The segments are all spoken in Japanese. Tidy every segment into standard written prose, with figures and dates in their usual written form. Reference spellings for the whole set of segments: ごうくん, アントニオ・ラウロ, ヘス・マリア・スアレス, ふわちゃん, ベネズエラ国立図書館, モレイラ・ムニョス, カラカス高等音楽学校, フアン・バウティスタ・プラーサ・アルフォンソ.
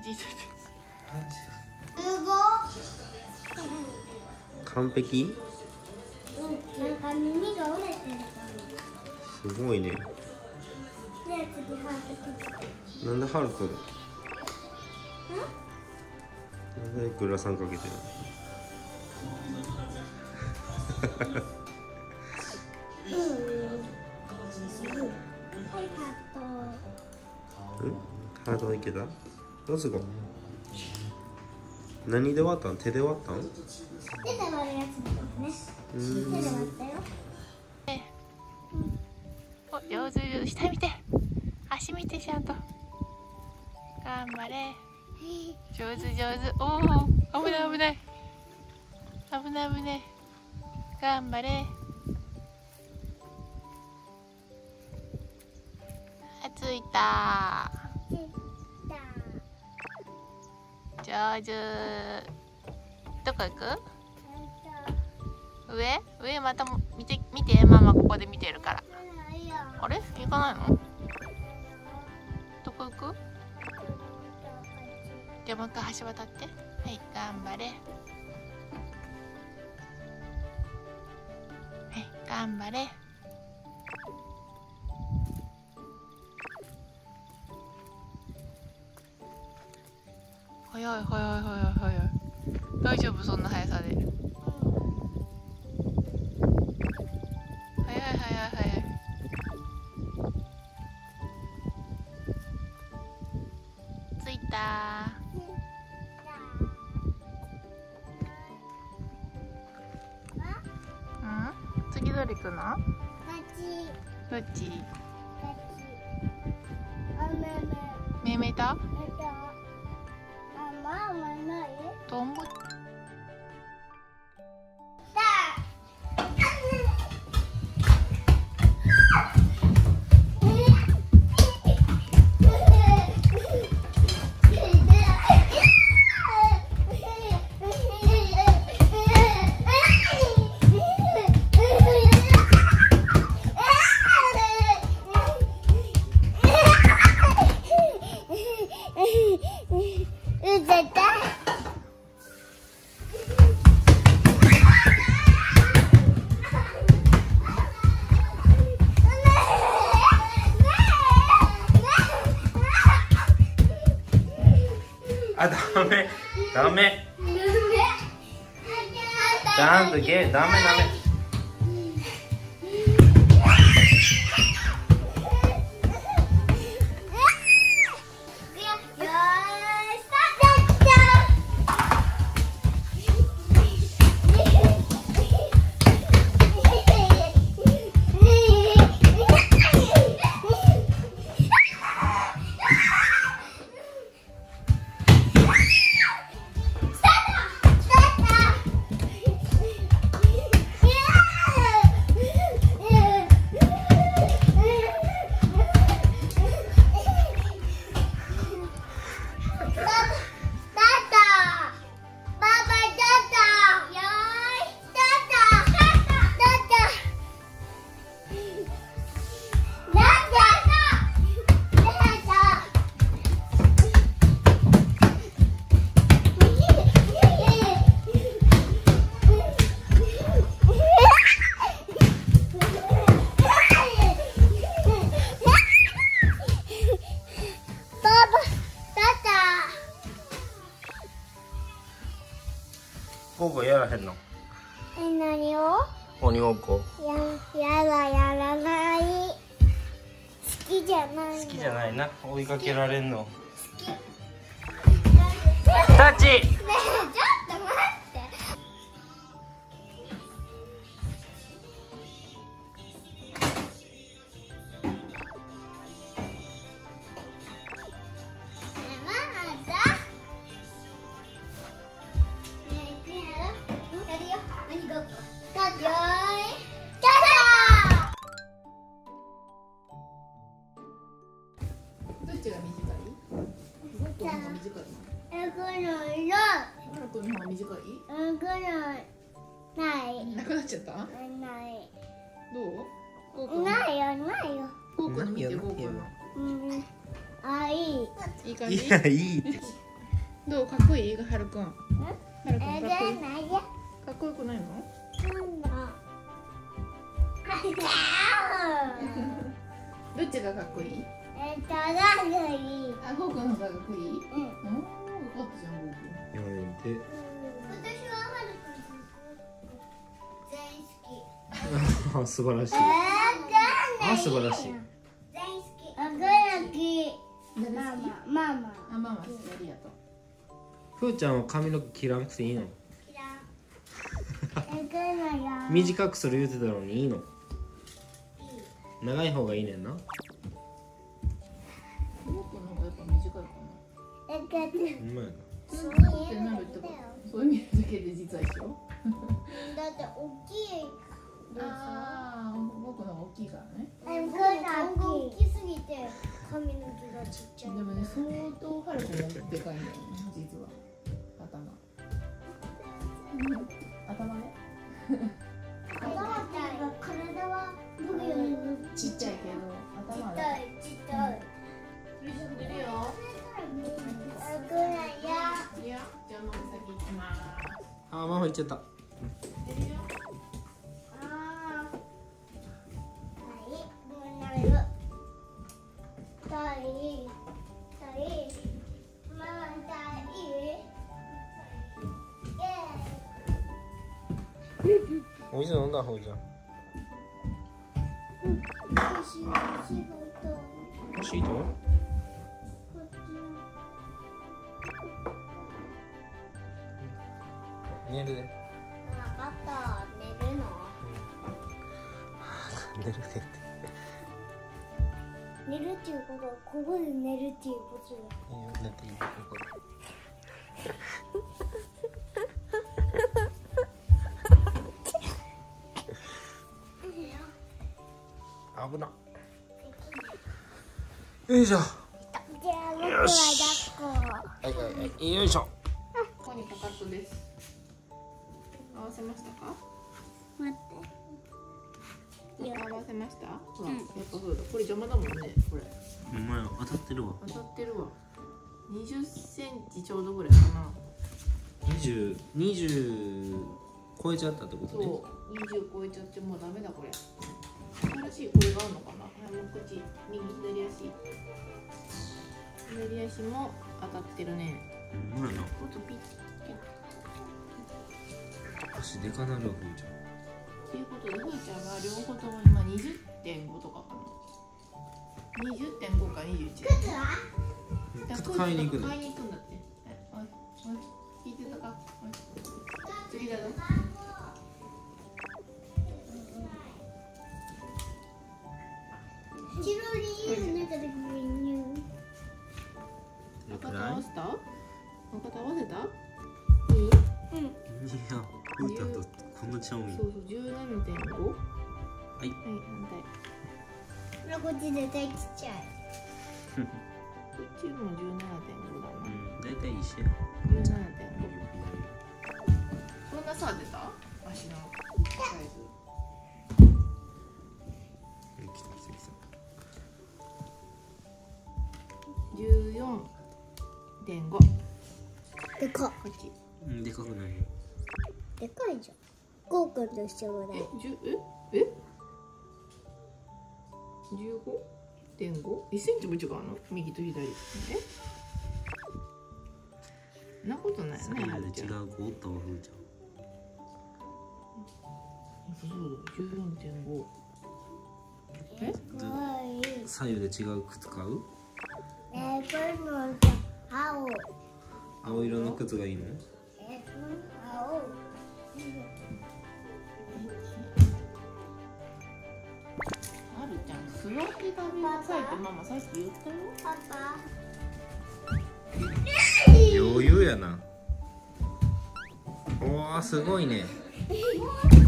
じです完璧。うん、なんか耳が折れてる。すごいね。ねえ、次ハルト。なんでハルト？ん？なんでグラサンかけてるの？ハートいけた？どすごい。何で割ったん？手で割ったん？手で割るやつですね。手で割ったよ。お、上手。下見て。足見てちゃんと。頑張れ。上手上手。おお、危ない危ない。危ない危ない。頑張れ。あ、ついたー。上手。どこ行く？上？上また見てママここで見てるから。あれ？行かないの？どこ行く？じゃあもう一回橋渡って。はい、頑張れ。はい、頑張れ。早い。大丈夫そんな速さで。早い。着いたー。うん？次どれ行くの？どっち？めめた？トンボ。だ。あ、ダメ。ちゃんとゲー、ダメ。ここやらへんの？何を？鬼ごっこ。やらない。好きじゃないな。追いかけられんの。好き。タッチ。ねえ、ちょっと待って。ママだ。なくなっちゃった？ない。どう？ないよ。あ、いい感じ。いや、いいってどう、かっこいい？はるくん、はるくんかっこいい？かっこよくないの？どっちがかっこいい？あ、ゴーくんの方がかっこいい？うん、分かったじゃん、ゴーくん。今見て、私ははるくん大好き。素晴らしい。あ、素晴らしい。大好き。あ、大好き。ママ。あ、ママ好き。ありがとう。ふーちゃんは髪の毛切らなくていいの？短くする言うてたのにいいの？長い方がいいねんな。そういう見るだけで実は一緒。だって大きい。ああ、僕の大きいからね。大きすぎて髪の毛がちっちゃい。でもね、相当はるくんがでかいんだよね、実は。頭ね。頭は体は僕よりちっちゃいけど頭はちっちゃい。いるよ。いや、じゃあママ先行きます。あ、ママ行っちゃった。お水飲んだ方じゃん。おしいと。寝るで。わかった。寝るの。寝るでって。寝るっていうことはここで寝るっていうことよ。いいよ、だっていいこと。危な。よいしょ。よし。はい、よいしょ。ここにポカッとです。合わせましたか？待って。合わせました？うん。やっぱそうだ。これ邪魔だもんね。これ。お前当たってるわ。当たってるわ。20センチちょうどぐらいかな。20超えちゃったってことね。そう。20超えちゃってもうダメだこれ。新しいこれがあるのかな。口、右、左足も当たってるね。うん、もっとピッて。足でかなるわ、ふーちゃん。ということで、ふーちゃんが両方とも今20.5とかかな。20.5か21。靴は？靴買いに行くんだって。聞いてたか。次だぞ。白い色になった時に赤と合わせた？赤と合わせた？うん。いや、ふーちゃんとこんなちゃうみん。そうそう、17.5。はい。はい、反対。こっち絶対ちっちゃい。こっちも17.5だな。うん、大体一緒や。17.5。そんな差出た？足のサイズ。14.5。でか。こっち。うん、でかくない。でかいじゃん。ゴーくんと一緒ぐらい。15.5。1センチも違うの？右と左。え？なことないね。違う、ゴーとふーちゃん。そうだ。14.5。え？左右で違う靴買う？青色の靴がいいの？はるちゃん、スローで食べなさいってママさっき言ったよ。余裕やな。おー、すごいね。あ、す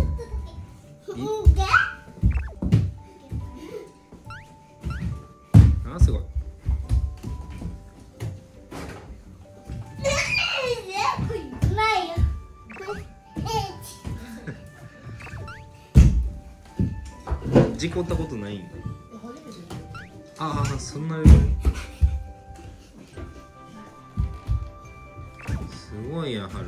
ごい。事故ったことないんだ。ああ、そんなに。すごいや、はるくん。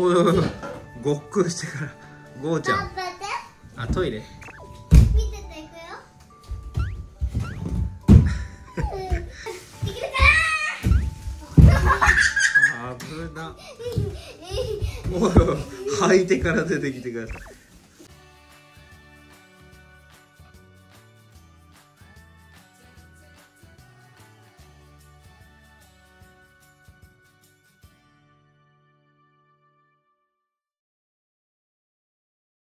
おいおいおい、ごっくんしてから、ゴーちゃん。あ、トイレ。見てて、行くよ。できるから。危な。おいおい、吐いてから出てきてください。